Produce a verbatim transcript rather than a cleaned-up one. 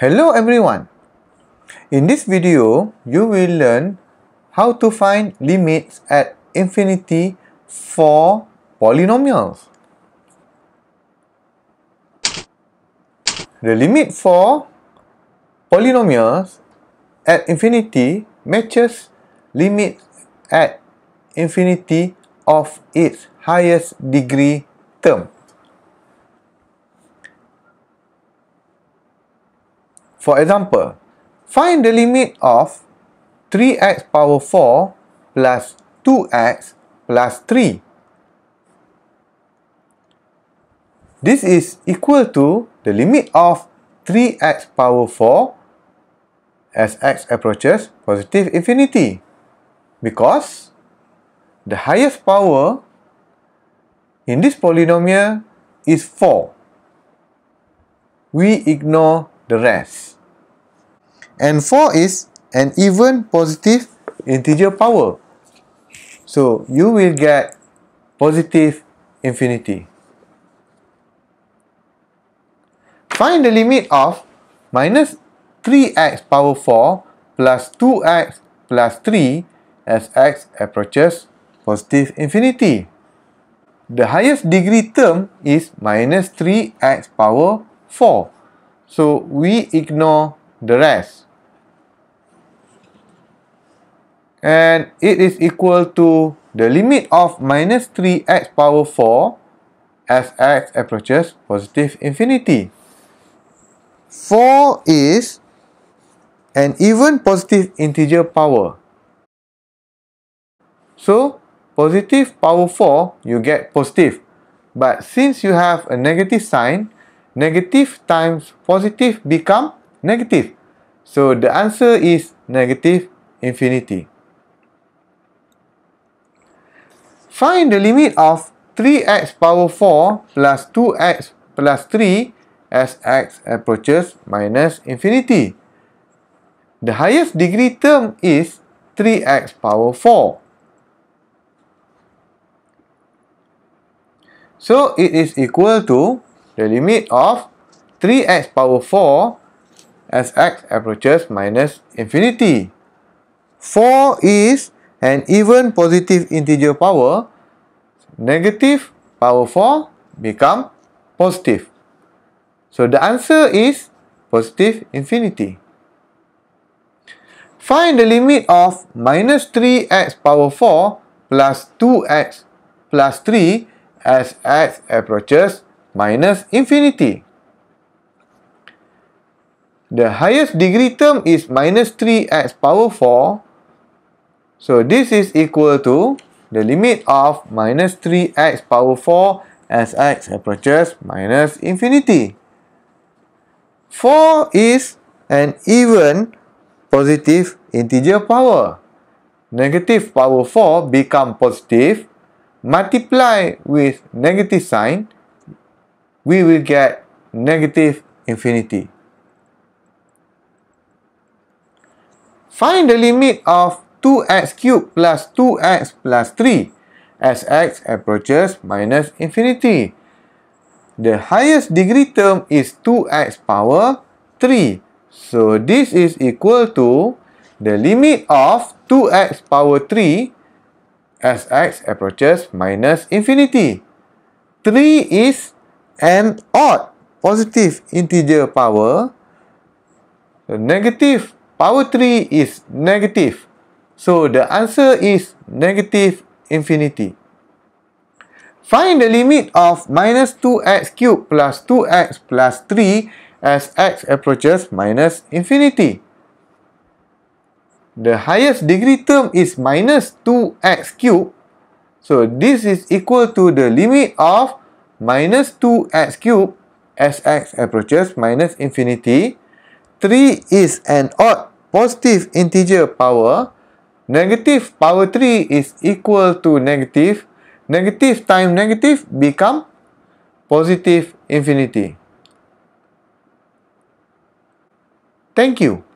Hello everyone! In this video, you will learn how to find limits at infinity for polynomials. The limit for polynomials at infinity matches limit at infinity of its highest degree term. For example, find the limit of three x power four plus two x plus three. This is equal to the limit of three x power four as x approaches positive infinity, because the highest power in this polynomial is four. We ignore the rest. And four is an even positive integer power. So you will get positive infinity. Find the limit of minus three x power four plus two x plus three as x approaches positive infinity. The highest degree term is minus three x power four. So we ignore the rest. And it is equal to the limit of minus three x power four as x approaches positive infinity. four is an even positive integer power. So, positive power four, you get positive. But since you have a negative sign, negative times positive become negative. So, the answer is negative infinity. Find the limit of three x power four plus two x plus three as x approaches minus infinity. The highest degree term is three x power four. So it is equal to the limit of three x power four as x approaches minus infinity. four is an even positive integer power. Negative power four become positive. So the answer is positive infinity. Find the limit of minus three x power four plus two x plus three as x approaches minus infinity. The highest degree term is minus three x power four. So this is equal to the limit of minus three x power four as x approaches minus infinity. four is an even positive integer power. Negative power four become positive. Multiply with negative sign, we will get negative infinity. Find the limit of two x cubed plus two x plus three as x approaches minus infinity. The highest degree term is two x power three. So this is equal to the limit of two x power three as x approaches minus infinity. three is an odd positive integer power. The negative power three is negative. So the answer is negative infinity. Find the limit of minus two x cubed plus two x plus three as x approaches minus infinity. The highest degree term is minus two x cubed. So this is equal to the limit of minus two x cubed as x approaches minus infinity. three is an odd positive integer power. Negative power three is equal to negative. Negative times negative become positive infinity. Thank you.